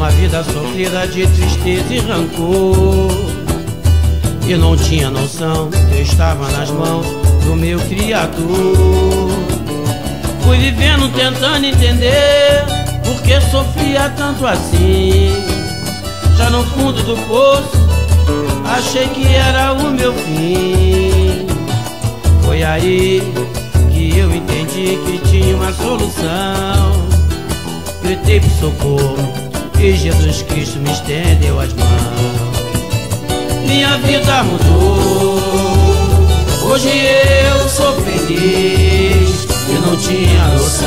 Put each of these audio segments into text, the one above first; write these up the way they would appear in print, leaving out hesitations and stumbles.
uma vida sofrida de tristeza e rancor. Eu não tinha noção, eu estava nas mãos do meu Criador. Fui vivendo tentando entender por que sofria tanto assim. Já no fundo do poço achei que era o meu fim. Foi aí que eu entendi que tinha uma solução. Gritei por socorro e Jesus Cristo me estendeu as mãos. Minha vida mudou, hoje eu sou feliz. Eu não tinha noção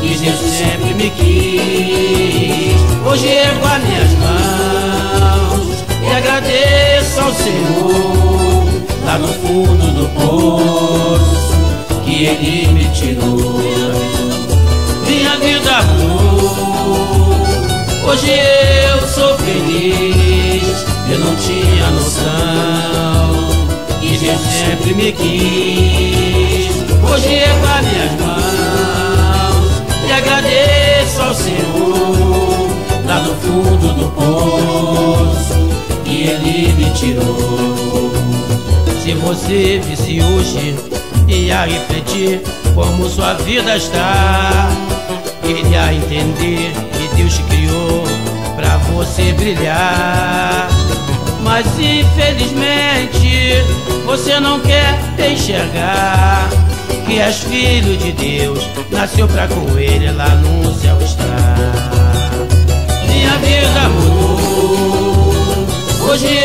que Jesus sempre me quis. Hoje ergo as minhas mãos e agradeço ao Senhor, lá no fundo do poço que Ele me tirou. Minha vida mudou, hoje eu sou feliz. Eu não tinha noção que Jesus sempre me quis. Hoje ergo as minhas mãos e agradeço ao Senhor, lá no fundo do poço que Ele me tirou. Se você visse hoje, ia refletir como sua vida está. Iria entender que Deus te criou pra você brilhar. Mas infelizmente você não quer enxergar que és filho de Deus, nasceu pra com Ele lá no céu estar. Minha vida mudou, hoje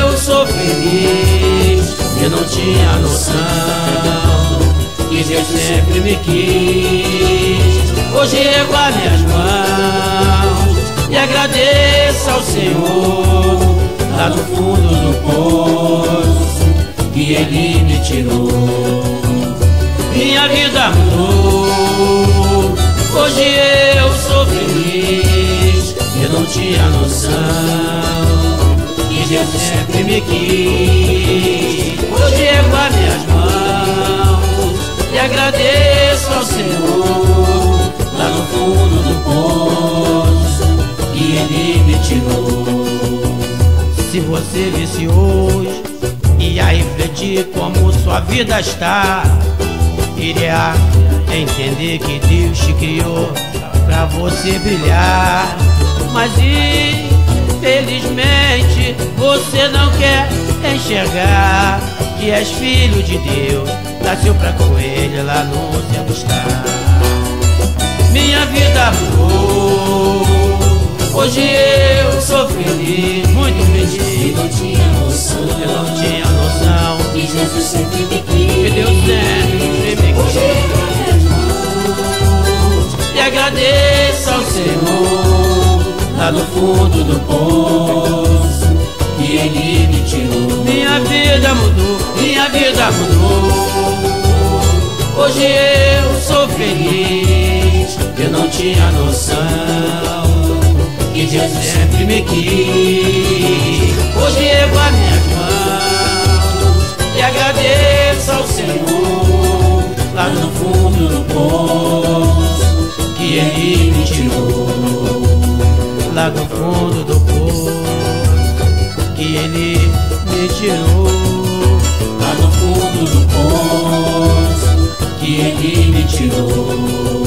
eu sou feliz. Eu não tinha noção que Deus sempre me quis. Hoje ergo as minhas mãos e agradeço ao Senhor, lá no fundo do poço que Ele me tirou. Minha vida mudou, hoje eu sou feliz. Eu não tinha noção que Deus sempre me quis. Hoje ergo as minhas mãos e agradeço ao Senhor, lá no fundo do poço que Ele me tirou. Se você visse hoje, ia refletir como sua vida está. Iria entender que Deus te criou pra você brilhar. Mas infelizmente você não quer enxergar que és filho de Deus, nasceu pra com Ele lá no céu estar. Minha vida mudou, hoje eu sou feliz, muito feliz. Eu não tinha noção, que Jesus sempre me quis. Que Deus sempre me quis. Hoje eu te agradeço ao Senhor, lá no fundo do poço que Ele me tirou. Minha vida mudou, minha vida mudou, hoje eu sou feliz. Eu não tinha noção que Deus sempre me quis. Hoje ergo as minhas mãos e agradeço ao Senhor, lá no fundo do poço que Ele me tirou. Lá no fundo do poço que Ele me tirou. Lá no fundo do poço que Ele me tirou.